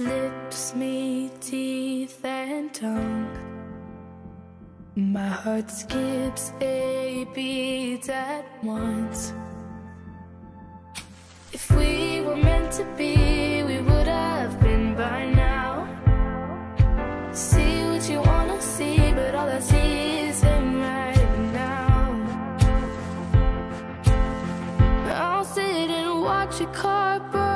Lips meet teeth and tongue. My heart skips 8 beats at once. If we were meant to be, we would have been by now. See what you wanna see, but all I see is him right now. I'll sit and watch you cardboard.